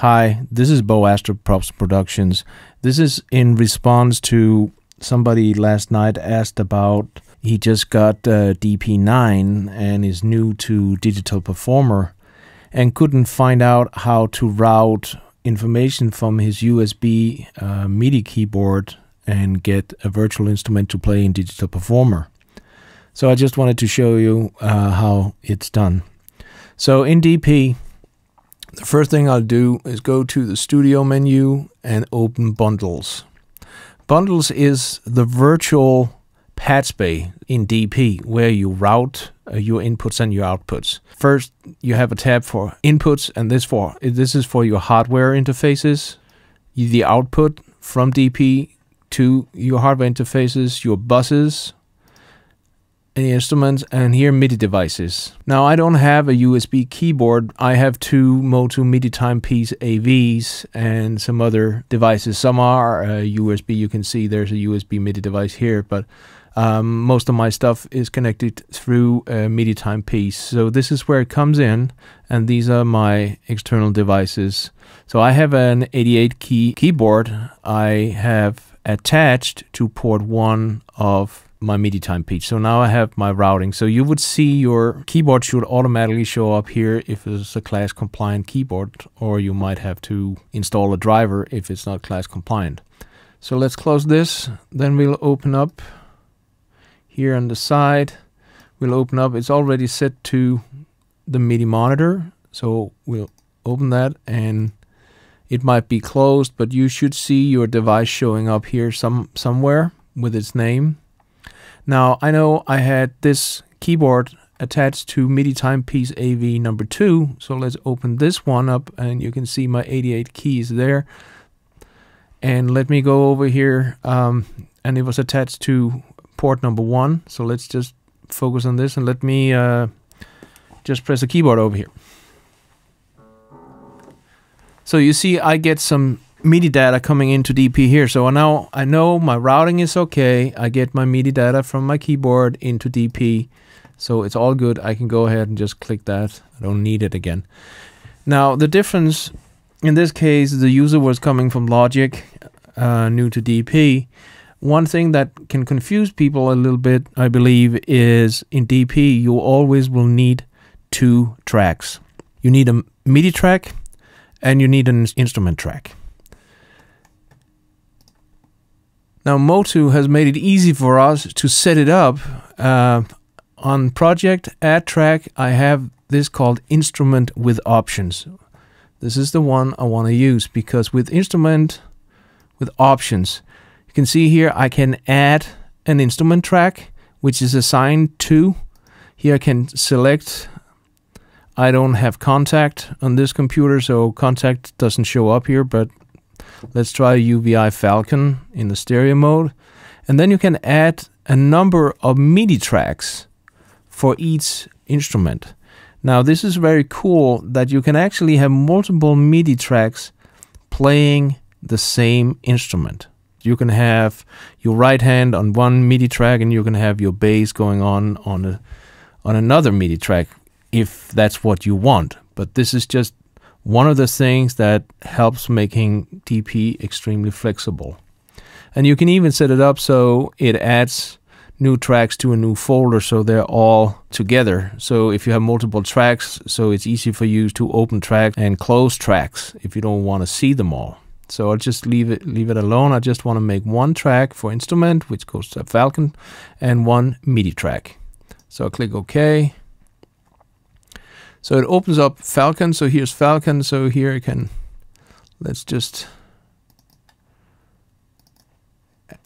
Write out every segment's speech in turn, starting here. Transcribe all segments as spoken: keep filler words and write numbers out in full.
Hi, this is Bo Astro Props Productions. This is in response to somebody last night asked about, he just got uh, D P nine and is new to Digital Performer and couldn't find out how to route information from his U S B uh, MIDI keyboard and get a virtual instrument to play in Digital Performer. So I just wanted to show you uh, how it's done. So in D P, the first thing I'll do is go to the studio menu and open Bundles. Bundles is the virtual pathway in D P where you route uh, your inputs and your outputs. First, you have a tab for inputs, and this for this is for your hardware interfaces, the output from D P to your hardware interfaces, your buses, any instruments, and here MIDI devices. Now I don't have a U S B keyboard. I have two MOTU MIDI Timepiece A Vs and some other devices. Some are uh, U S B. You can see there's a U S B MIDI device here, but um, most of my stuff is connected through a MIDI Timepiece. So this is where it comes in, and these are my external devices. So I have an eighty-eight key keyboard I have attached to port one of my MIDI Timepiece. So now I have my routing. So you would see your keyboard should automatically show up here if it's a class compliant keyboard, or you might have to install a driver if it's not class compliant. So let's close this. Then we'll open up here on the side. We'll open up. It's already set to the MIDI monitor. So we'll open that, and it might be closed, but you should see your device showing up here some somewhere with its name. Now, I know I had this keyboard attached to MIDI Timepiece A V number two, so let's open this one up, and you can see my eighty-eight keys there. And let me go over here, um, and it was attached to port number one, so let's just focus on this, and let me uh, just press the keyboard over here. So you see I get some MIDI data coming into D P here. So now I know my routing is okay. I get my MIDI data from my keyboard into D P. So it's all good. I can go ahead and just click that. I don't need it again. Now the difference in this case, the user was coming from Logic, uh, new to D P. One thing that can confuse people a little bit, I believe, is in D P you always will need two tracks. You need a MIDI track and you need an instrument track. Now MOTU has made it easy for us to set it up. Uh, on project, add track, I have this called instrument with options. This is the one I want to use, because with instrument with options, you can see here I can add an instrument track, which is assigned to. Here I can select, I don't have Kontakt on this computer, so Kontakt doesn't show up here, but let's try U V I Falcon in the stereo mode. And then you can add a number of MIDI tracks for each instrument. Now this is very cool that you can actually have multiple MIDI tracks playing the same instrument. You can have your right hand on one MIDI track, and you can have your bass going on on, a, on another MIDI track if that's what you want. But this is just one of the things that helps making D P extremely flexible. And you can even set it up so it adds new tracks to a new folder, so they're all together. So if you have multiple tracks, so it's easy for you to open tracks and close tracks if you don't want to see them all. So I'll just leave it, leave it alone. I just want to make one track for instrument, which goes to Falcon, and one MIDI track. So I'll click OK. So it opens up Falcon. So here's Falcon. So here I can, let's just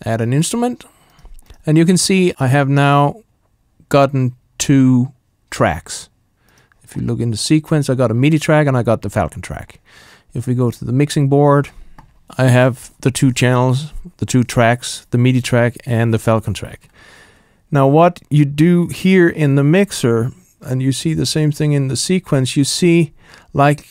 add an instrument. And you can see I have now gotten two tracks. If you look in the sequence, I got a MIDI track and I got the Falcon track. If we go to the mixing board, I have the two channels, the two tracks, the MIDI track and the Falcon track. Now what you do here in the mixer, and you see the same thing in the sequence, you see like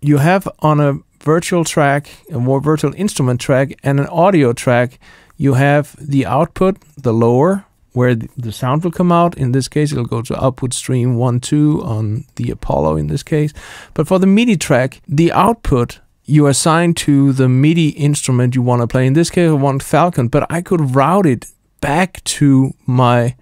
you have on a virtual track, a more virtual instrument track and an audio track, you have the output, the lower, where the sound will come out. In this case, it'll go to output stream one, two on the Apollo in this case. But for the MIDI track, the output you assign to the MIDI instrument you want to play. In this case, I want Falcon, but I could route it back to my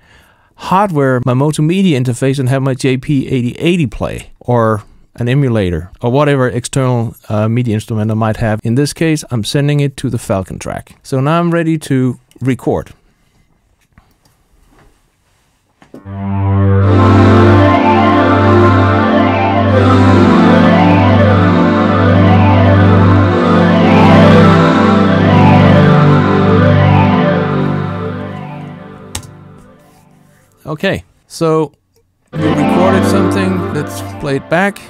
hardware, my MOTU MIDI interface, and have my J P eighty eighty play, or an emulator, or whatever external uh, MIDI instrument I might have. In this case, I'm sending it to the Falcon track. So now I'm ready to record. Okay, so we recorded something, let's play it back.